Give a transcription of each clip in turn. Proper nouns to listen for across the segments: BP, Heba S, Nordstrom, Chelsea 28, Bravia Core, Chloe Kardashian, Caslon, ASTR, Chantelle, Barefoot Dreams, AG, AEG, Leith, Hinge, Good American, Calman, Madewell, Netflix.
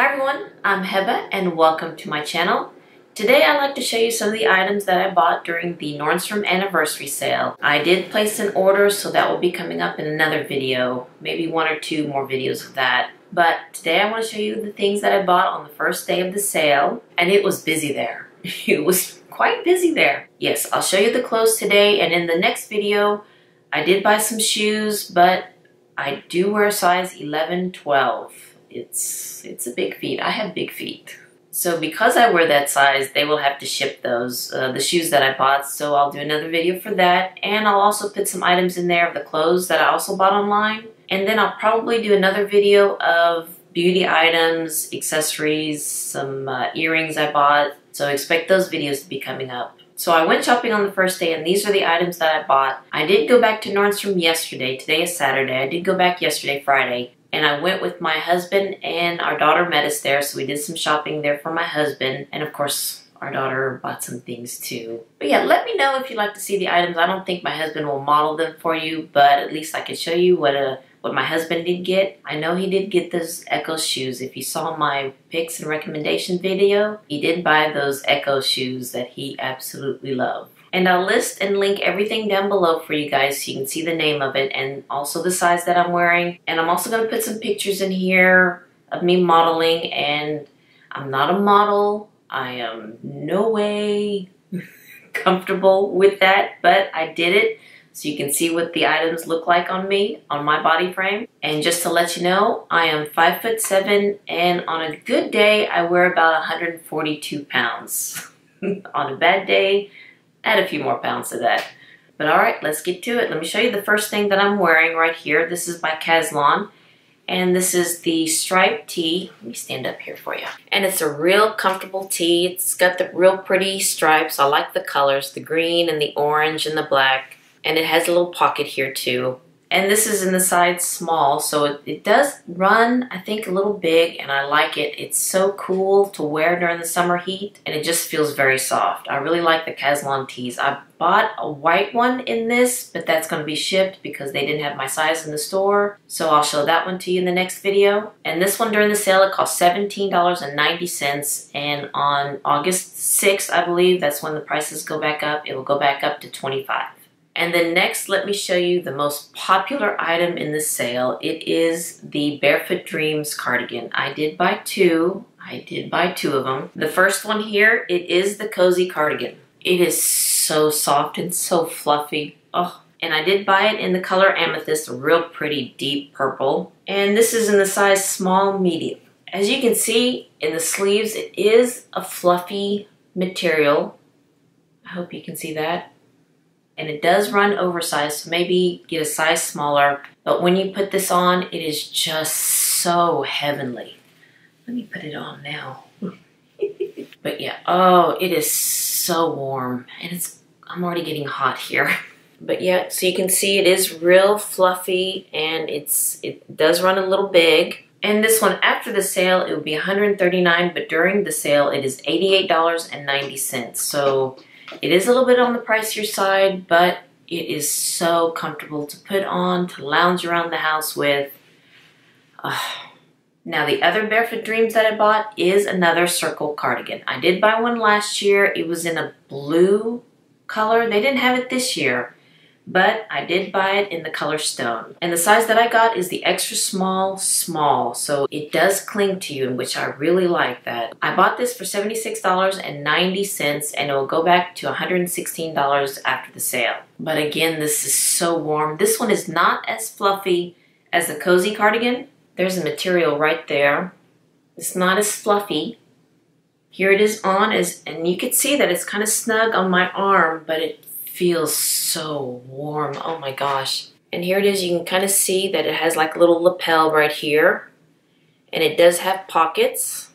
Hi everyone, I'm Heba and welcome to my channel. Today I'd like to show you some of the items that I bought during the Nordstrom anniversary sale. I did place an order, so that will be coming up in another video, maybe one or two more videos of that. But today I want to show you the things that I bought on the first day of the sale, and it was busy there. It was quite busy there. Yes, I'll show you the clothes today, and in the next video I did buy some shoes, but I do wear size 11, 12. It's a big feet. I have big feet. So because I wear that size, they will have to ship those, the shoes that I bought. So I'll do another video for that. And I'll also put some items in there of the clothes that I also bought online. And then I'll probably do another video of beauty items, accessories, some earrings I bought. So expect those videos to be coming up. So I went shopping on the first day and these are the items that I bought. I did go back to Nordstrom yesterday. Today is Saturday. I did go back yesterday, Friday. And I went with my husband and our daughter met us there, so we did some shopping there for my husband. And of course, our daughter bought some things too. But yeah, let me know if you'd like to see the items. I don't think my husband will model them for you, but at least I can show you what my husband did get. I know he did get those Echo shoes. If you saw my picks and recommendation video, he did buy those Echo shoes that he absolutely loved. And I'll list and link everything down below for you guys so you can see the name of it and also the size that I'm wearing. And I'm also going to put some pictures in here of me modeling, and I'm not a model. I am no way comfortable with that, but I did it so you can see what the items look like on me, on my body frame. And just to let you know, I am 5'7" and on a good day, I weigh about 142 pounds. On a bad day, add a few more pounds to that. But all right, let's get to it. Let me show you the first thing that I'm wearing right here. This is by Caslon, and this is the striped tee. Let me stand up here for you. And it's a real comfortable tee. It's got the real pretty stripes. I like the colors, the green and the orange and the black. And it has a little pocket here too. And this is in the size small, so it does run, I think, a little big, and I like it. It's so cool to wear during the summer heat, and it just feels very soft. I really like the Caslon tees. I bought a white one in this, but that's going to be shipped because they didn't have my size in the store, so I'll show that one to you in the next video. And this one during the sale, it cost $17.90, and on August 6th, I believe, that's when the prices go back up. It will go back up to $25. And then next, let me show you the most popular item in the sale. It is the Barefoot Dreams cardigan. I did buy two. I did buy two of them. The first one here, it is the cozy cardigan. It is so soft and so fluffy. Oh, and I did buy it in the color amethyst, a real pretty deep purple. And this is in the size small medium. As you can see in the sleeves, it is a fluffy material. I hope you can see that. And it does run oversized, so maybe get a size smaller. But when you put this on, it is just so heavenly. Let me put it on now. But yeah, oh, it is so warm. And I'm already getting hot here. But yeah, so you can see it is real fluffy, and it does run a little big. And this one, after the sale, it would be $139, but during the sale, it is $88.90. So it is a little bit on the pricier side, but it is so comfortable to put on, to lounge around the house with. Now the other Barefoot Dreams that I bought is another circle cardigan. I did buy one last year. It was in a blue color. They didn't have it this year, but I did buy it in the color stone. And the size that I got is the extra small, so it does cling to you, which I really like that. I bought this for $76.90, and it will go back to $116 after the sale. But again, this is so warm. This one is not as fluffy as the cozy cardigan. There's a material right there. It's not as fluffy. Here it is on, and you can see that it's kind of snug on my arm, but it feels so warm. Oh my gosh. And here it is. You can kind of see that it has like a little lapel right here, and it does have pockets.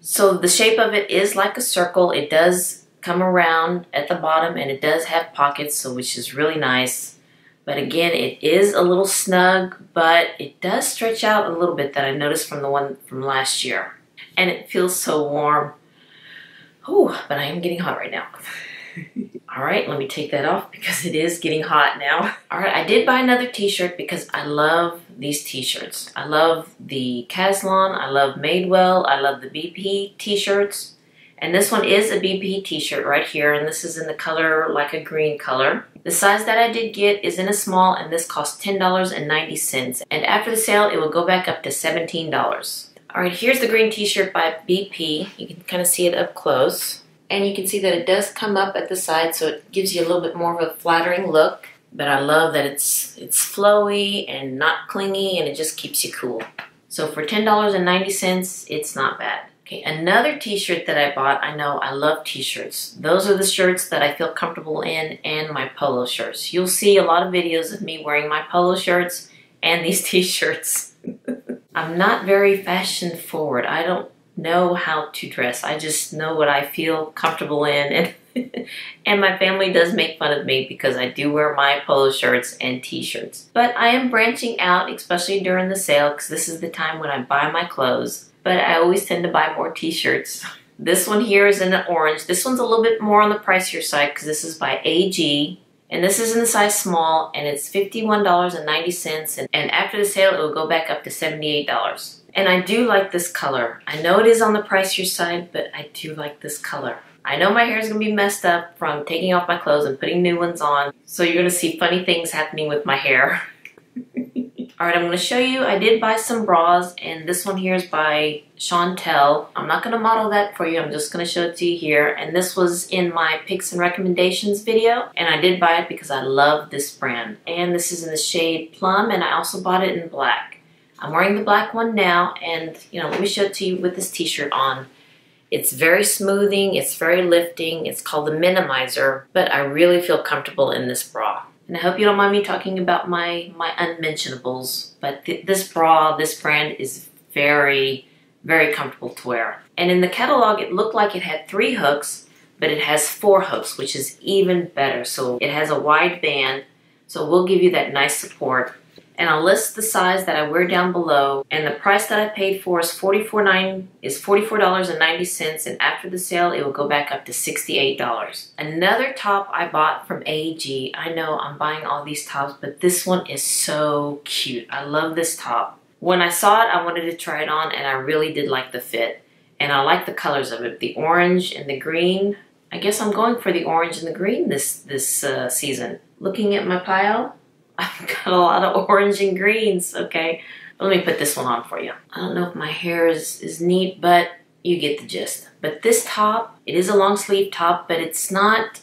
So the shape of it is like a circle. It does come around at the bottom, and it does have pockets, so which is really nice. But again, it is a little snug, but it does stretch out a little bit, that I noticed from the one from last year. And it feels so warm. Oh, but I am getting hot right now. All right, let me take that off because it is getting hot now. All right, I did buy another t-shirt because I love these t-shirts. I love the Caslon, I love Madewell, I love the BP t-shirts. And this one is a BP t-shirt right here, and this is in the color, like a green color. The size that I did get is in a small, and this costs $10.90. And after the sale, it will go back up to $17. All right, here's the green t-shirt by BP. You can kind of see it up close. And you can see that it does come up at the side, so it gives you a little bit more of a flattering look. But I love that it's flowy and not clingy, and it just keeps you cool. So for $10.90, it's not bad. Okay, another t-shirt that I bought, I know I love t-shirts. Those are the shirts that I feel comfortable in, and my polo shirts. You'll see a lot of videos of me wearing my polo shirts and these t-shirts. I'm not very fashion forward. I don't know how to dress. I just know what I feel comfortable in, and and my family does make fun of me because I do wear my polo shirts and t-shirts. But I am branching out, especially during the sale, because this is the time when I buy my clothes. But I always tend to buy more t-shirts. This one here is in the orange. This one's a little bit more on the pricier side because this is by AG. And this is in the size small, and it's $51.90. And after the sale, it will go back up to $78. And I do like this color. I know it is on the pricier side, but I do like this color. I know my hair is gonna be messed up from taking off my clothes and putting new ones on. So you're gonna see funny things happening with my hair. All right, I'm gonna show you, I did buy some bras, and this one here is by Chantelle. I'm not gonna model that for you, I'm just gonna show it to you here. And this was in my picks and recommendations video, and I did buy it because I love this brand. And this is in the shade Plum, and I also bought it in black. I'm wearing the black one now, and you know, let me show it to you with this t-shirt on. It's very smoothing, it's very lifting, it's called the Minimizer, but I really feel comfortable in this bra. And I hope you don't mind me talking about my unmentionables, but this bra, this brand is very, very comfortable to wear. And in the catalog, it looked like it had 3 hooks, but it has 4 hooks, which is even better. So it has a wide band, so it will give you that nice support. And I'll list the size that I wear down below. And the price that I paid for is $44.90, and after the sale, it will go back up to $68. Another top I bought from AEG. I know I'm buying all these tops, but this one is so cute. I love this top. When I saw it, I wanted to try it on, and I really did like the fit. And I like the colors of it, the orange and the green. I guess I'm going for the orange and the green this season. Looking at my pile, I've got a lot of orange and greens, okay? Let me put this one on for you. I don't know if my hair is neat, but you get the gist. But this top, it is a long sleeve top, but it's not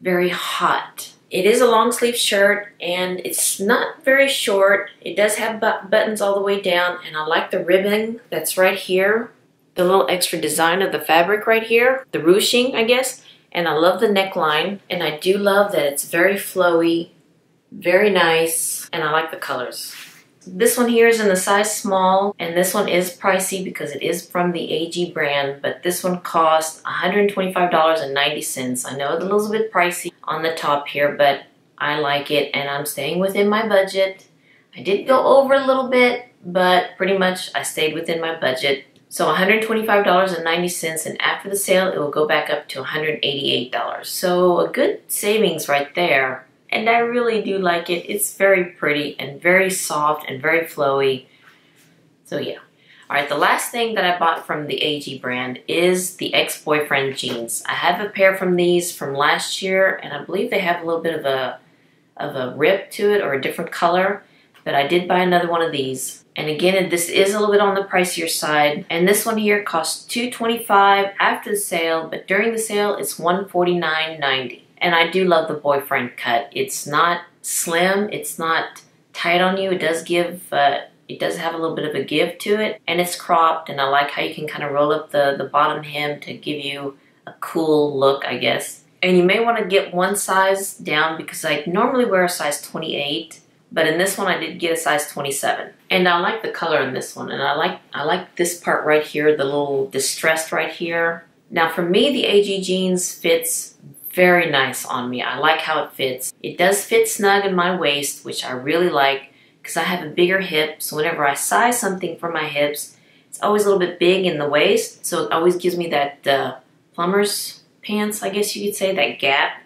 very hot. It is a long sleeve shirt, and it's not very short. It does have buttons all the way down, and I like the ribbon that's right here. The little extra design of the fabric right here, the ruching, I guess. And I love the neckline, and I do love that it's very flowy. Very nice, and I like the colors. This one here is in the size small, and this one is pricey because it is from the AG brand, but this one costs $125.90. I know it's a little bit pricey on the top here, but I like it, and I'm staying within my budget. I did go over a little bit, but pretty much I stayed within my budget. So $125.90, and after the sale, it will go back up to $188. So a good savings right there. And I really do like it. It's very pretty and very soft and very flowy. So yeah. All right, the last thing that I bought from the AG brand is the ex-boyfriend jeans. I have a pair from these from last year, and I believe they have a little bit of a rip to it or a different color, but I did buy another one of these. And again, this is a little bit on the pricier side, and this one here costs $225 after the sale, but during the sale, it's $149.90. And I do love the boyfriend cut. It's not slim, it's not tight on you. It does give, it does have a little bit of a give to it. And it's cropped, and I like how you can kind of roll up the bottom hem to give you a cool look, I guess. And you may want to get one size down because I normally wear a size 28, but in this one I did get a size 27. And I like the color in this one, and I like this part right here, the little distressed right here. Now for me, the AG jeans fits very nice on me. I like how it fits. It does fit snug in my waist, which I really like because I have a bigger hip, so whenever I size something for my hips, it's always a little bit big in the waist, so it always gives me that plumber's pants, I guess you could say, that gap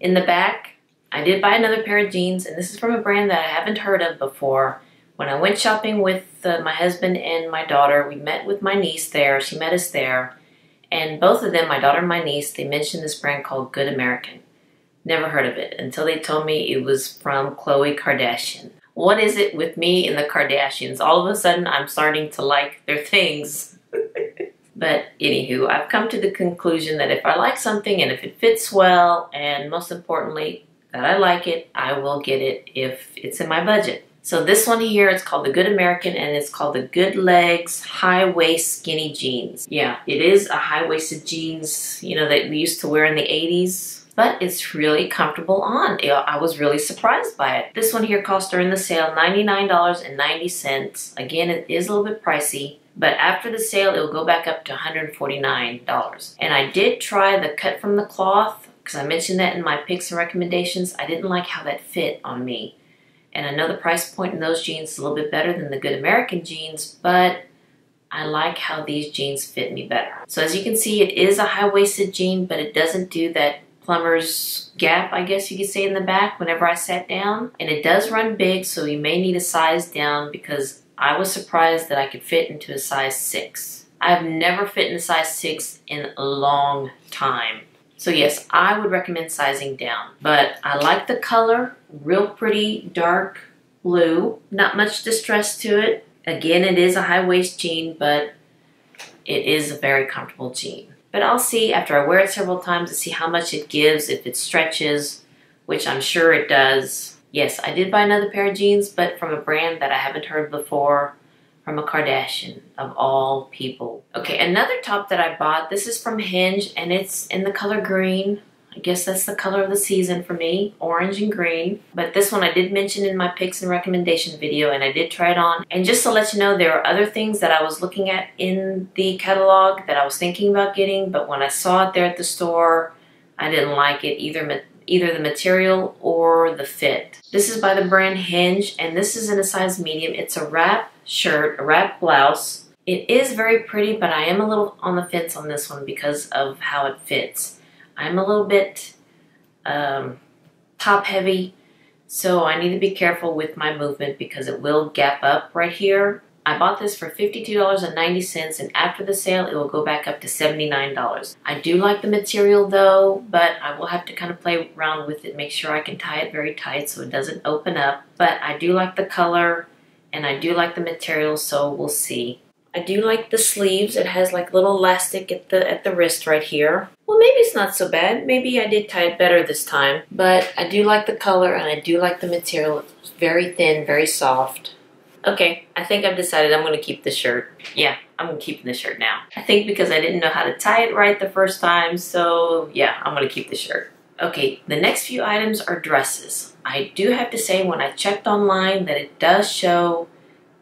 in the back. I did buy another pair of jeans, and this is from a brand that I haven't heard of before. When I went shopping with my husband and my daughter, we met with my niece there. She met us there. And both of them, my daughter and my niece, they mentioned this brand called Good American. Never heard of it until they told me it was from Chloe Kardashian. What is it with me and the Kardashians? All of a sudden, I'm starting to like their things. But anywho, I've come to the conclusion that if I like something and if it fits well, and most importantly, that I like it, I will get it if it's in my budget. So this one here, it's called the Good American, and it's called the Good Legs High Waist Skinny Jeans. Yeah, it is a high-waisted jeans, you know, that we used to wear in the 80s, but it's really comfortable on. I was really surprised by it. This one here cost during the sale $99.90. Again, it is a little bit pricey, but after the sale, it will go back up to $149. And I did try the cut from the cloth, because I mentioned that in my picks and recommendations. I didn't like how that fit on me. And I know the price point in those jeans is a little bit better than the Good American jeans, but I like how these jeans fit me better. So as you can see, it is a high-waisted jean, but it doesn't do that plumber's gap, I guess you could say, in the back whenever I sat down. And it does run big, so you may need a size down, because I was surprised that I could fit into a size 6. I've never fit in a size 6 in a long time. So yes, I would recommend sizing down, but I like the color, real pretty dark blue, not much distress to it. Again, it is a high waist jean, but it is a very comfortable jean. But I'll see after I wear it several times to see how much it gives, if it stretches, which I'm sure it does. Yes, I did buy another pair of jeans, but from a brand that I haven't heard before. From a Kardashian, of all people. Okay, another top that I bought, this is from Hinge, and it's in the color green. I guess that's the color of the season for me, orange and green. But this one I did mention in my picks and recommendation video, and I did try it on. And just to let you know, there are other things that I was looking at in the catalog that I was thinking about getting, but when I saw it there at the store, I didn't like it, either the material or the fit. This is by the brand Hinge, and this is in a size medium. It's a wrap shirt, a wrap blouse. It is very pretty, but I am a little on the fence on this one because of how it fits. I'm a little bit top heavy, so I need to be careful with my movement because it will gap up right here. I bought this for $52.90, and after the sale, it will go back up to $79. I do like the material though, but I will have to kind of play around with it, make sure I can tie it very tight so it doesn't open up. But I do like the color, and I do like the material, so we'll see. I do like the sleeves. It has like little elastic at the wrist right here. Well, maybe it's not so bad. Maybe I did tie it better this time. But I do like the color, and I do like the material. It's very thin, very soft. Okay, I think I've decided I'm going to keep the shirt. Yeah, I'm keeping the shirt now. I think because I didn't know how to tie it right the first time, so yeah, I'm going to keep the shirt. Okay, the next few items are dresses. I do have to say, when I checked online, that it does show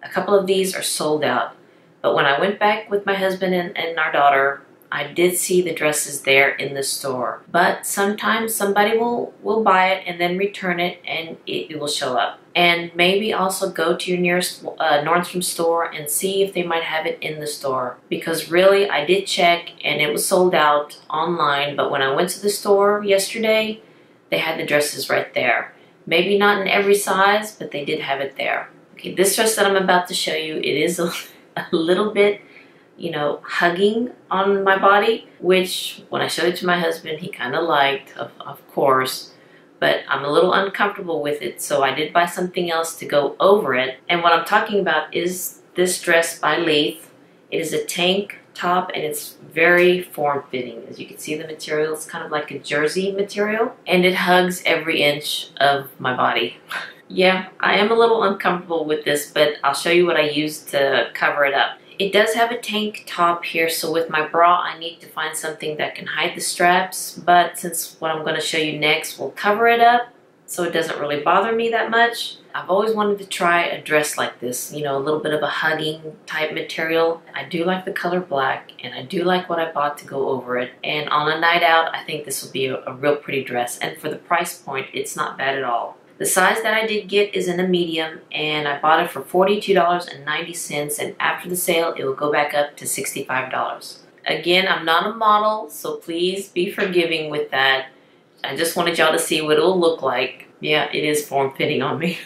a couple of these are sold out. But when I went back with my husband and our daughter, I did see the dresses there in the store. But sometimes somebody will buy it and then return it, and it will show up. And maybe also go to your nearest Nordstrom store and see if they might have it in the store. Because really, I did check, and it was sold out online. But when I went to the store yesterday, they had the dresses right there. Maybe not in every size, but they did have it there. Okay, this dress that I'm about to show you, it is a little bit, you know, hugging on my body, which when I showed it to my husband, he kind of liked, of course, but I'm a little uncomfortable with it, so I did buy something else to go over it. And what I'm talking about is this dress by Leith. It is a tank top, and it's very form-fitting. As you can see, the material is kind of like a jersey material, and it hugs every inch of my body. Yeah, I am a little uncomfortable with this, but I'll show you what I used to cover it up. It does have a tank top here, so with my bra, I need to find something that can hide the straps, but since what I'm going to show you next will cover it up, so it doesn't really bother me that much. I've always wanted to try a dress like this, you know, a little bit of a hugging type material. I do like the color black, and I do like what I bought to go over it. And on a night out, I think this will be a real pretty dress. And for the price point, it's not bad at all. The size that I did get is in a medium, and I bought it for $42.90, and after the sale, it will go back up to $65. Again, I'm not a model, so please be forgiving with that. I just wanted y'all to see what it'll look like. Yeah, it is form-fitting on me.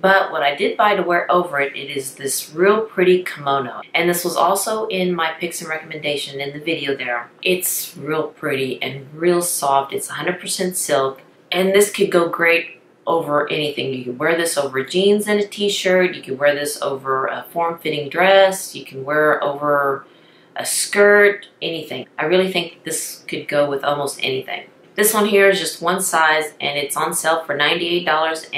But what I did buy to wear over it, it is this real pretty kimono. And this was also in my picks and recommendation in the video there. It's real pretty and real soft. It's 100% silk. And this could go great over anything. You can wear this over jeans and a t-shirt. You can wear this over a form-fitting dress. You can wear over a skirt, anything. I really think this could go with almost anything. This one here is just one size and it's on sale for $98.90,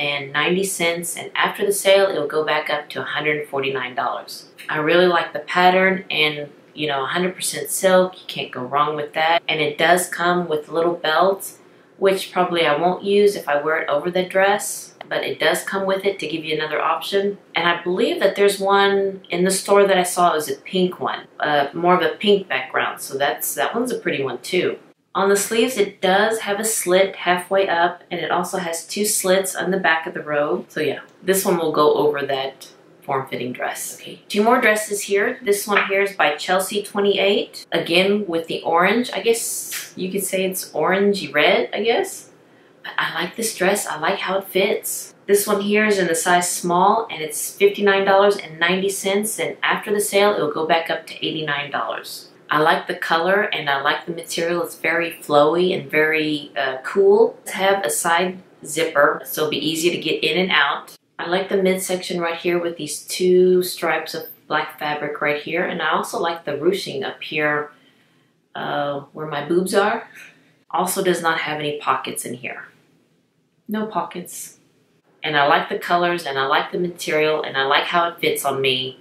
and after the sale it'll go back up to $149. I really like the pattern, and you know, 100% silk, you can't go wrong with that. And it does come with little belts, which probably I won't use if I wear it over the dress, but it does come with it to give you another option. And I believe that there's one in the store that I saw. It was a pink one, more of a pink background, so that one's a pretty one too. On the sleeves, it does have a slit halfway up, and it also has two slits on the back of the robe. So yeah, this one will go over that form-fitting dress. Okay, two more dresses here. This one here is by Chelsea 28. Again, with the orange. I guess you could say it's orangey red, I guess. But I like this dress. I like how it fits. This one here is in the size small, and it's $59.90, and after the sale, it'll go back up to $89. I like the color and I like the material. It's very flowy and very cool. It has a side zipper, so it'll be easy to get in and out. I like the midsection right here with these two stripes of black fabric right here. And I also like the ruching up here where my boobs are. Also does not have any pockets in here. No pockets. And I like the colors and I like the material and I like how it fits on me.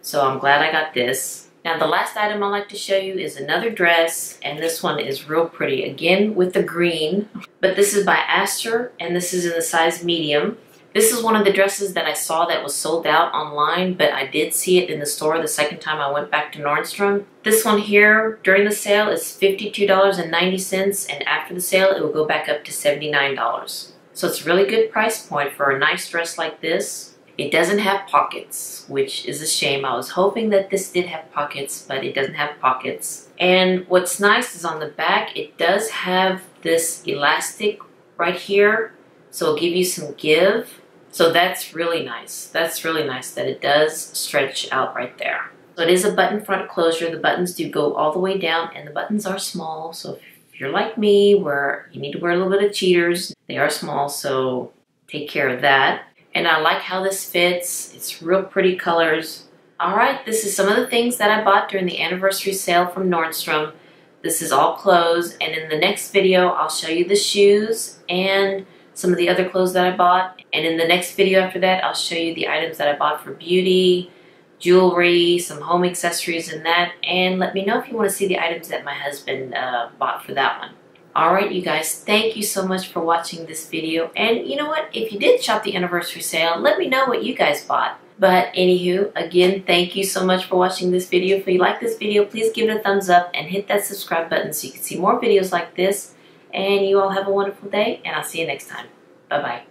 So I'm glad I got this. Now the last item I'd like to show you is another dress, and this one is real pretty, again with the green, but this is by ASTR, and this is in the size medium. This is one of the dresses that I saw that was sold out online, but I did see it in the store the second time I went back to Nordstrom. This one here during the sale is $52.90, and after the sale it will go back up to $79. So it's a really good price point for a nice dress like this. It doesn't have pockets, which is a shame. I was hoping that this did have pockets, but it doesn't have pockets. And what's nice is on the back, it does have this elastic right here, so it'll give you some give. So that's really nice. That's really nice that it does stretch out right there. So it is a button front closure. The buttons do go all the way down, and the buttons are small. So if you're like me, where you need to wear a little bit of cheaters, they are small, so take care of that. And I like how this fits. It's real pretty colors. All right, this is some of the things that I bought during the anniversary sale from Nordstrom. This is all clothes, and in the next video, I'll show you the shoes and some of the other clothes that I bought. And in the next video after that, I'll show you the items that I bought for beauty, jewelry, some home accessories and that. And let me know if you want to see the items that my husband bought for that one. Alright you guys, thank you so much for watching this video, and you know what, if you did shop the anniversary sale, let me know what you guys bought. But anywho, again, thank you so much for watching this video. If you like this video, please give it a thumbs up and hit that subscribe button so you can see more videos like this. And you all have a wonderful day, and I'll see you next time. Bye bye.